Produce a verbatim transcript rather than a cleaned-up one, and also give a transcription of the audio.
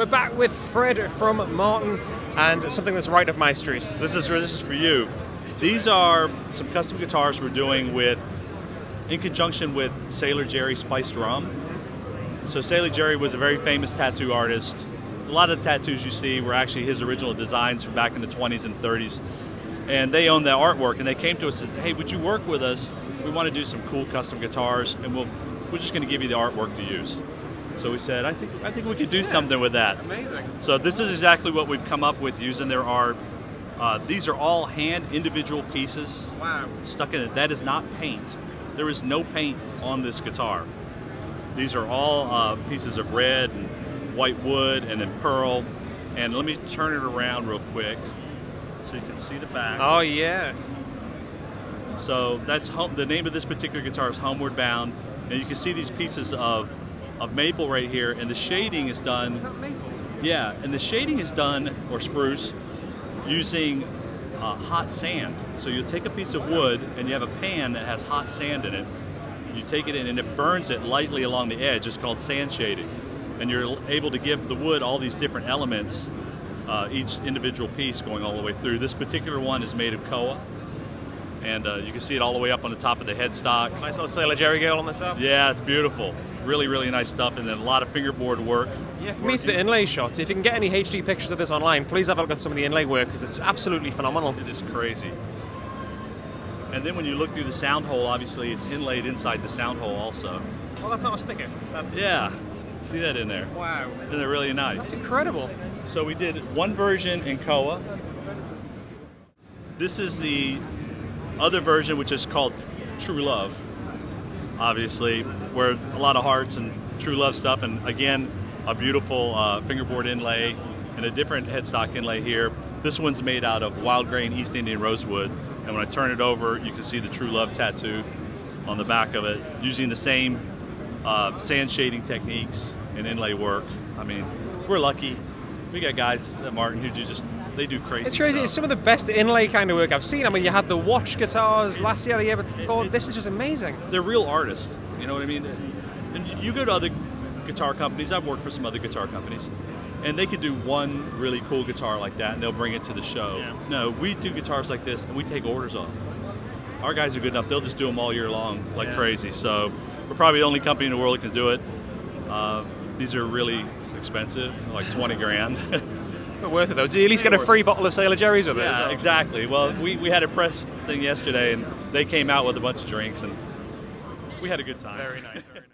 We're back with Fred from Martin and something that's right up my street. This is, this is for you. These are some custom guitars we're doing with, in conjunction with Sailor Jerry spiced rum. So Sailor Jerry was a very famous tattoo artist. A lot of the tattoos you see were actually his original designs from back in the twenties and thirties. And they owned the artwork, and they came to us and said, hey, would you work with us? We want to do some cool custom guitars, and we'll, we're just going to give you the artwork to use. So we said, I think, I think we could do yeah, something with that. Amazing. So this is exactly what we've come up with using their art. Uh, these are all hand individual pieces wow. stuck in it. That is not paint. There is no paint on this guitar. These are all uh, pieces of red and white wood and then pearl. And let me turn it around real quick so you can see the back. Oh yeah. So that's home, the name of this particular guitar is Homeward Bound, and you can see these pieces of of maple right here, and the shading is done. Is that maple? Yeah, and the shading is done, or spruce, using uh, hot sand. So you'll take a piece of wood and you have a pan that has hot sand in it. You take it in and it burns it lightly along the edge. It's called sand shading. And you're able to give the wood all these different elements, uh, each individual piece going all the way through. This particular one is made of koa. And uh, you can see it all the way up on the top of the headstock. Nice little Sailor Jerry girl on the top. Yeah, it's beautiful. Really, really nice stuff, and then a lot of fingerboard work. Yeah, for me it's the inlay shots. If you can get any H D pictures of this online, please have a look at some of the inlay work, because it's absolutely phenomenal. It is crazy. And then when you look through the sound hole, obviously it's inlaid inside the sound hole also. Well, that's not a sticker. That's... Yeah, see that in there. Wow. Isn't that really nice? That's incredible. So we did one version in koa. This is the other version, which is called True Love. Obviously, where a lot of hearts and true love stuff, and again, a beautiful uh, fingerboard inlay and a different headstock inlay here. This one's made out of wild grain East Indian rosewood, and when I turn it over, you can see the True Love tattoo on the back of it, using the same uh, sand shading techniques and inlay work. I mean, we're lucky. We got guys at Martin who do just They do crazy It's crazy. Stuff. It's some of the best inlay kind of work I've seen. I mean, you had the watch guitars it's, last year, the year before. It, it, this is just amazing. They're real artists. You know what I mean? And you go to other guitar companies. I've worked for some other guitar companies. And they could do one really cool guitar like that, and they'll bring it to the show. Yeah. No, we do guitars like this, and we take orders on them. Our guys are good enough. They'll just do them all year long like yeah. crazy. So we're probably the only company in the world that can do it. Uh, these are really expensive, like twenty grand. But worth it though. Did you at least get a free bottle of Sailor Jerry's with it? Yeah, well? exactly. Well, we, we had a press thing yesterday, and they came out with a bunch of drinks, and we had a good time. Very nice. Very nice.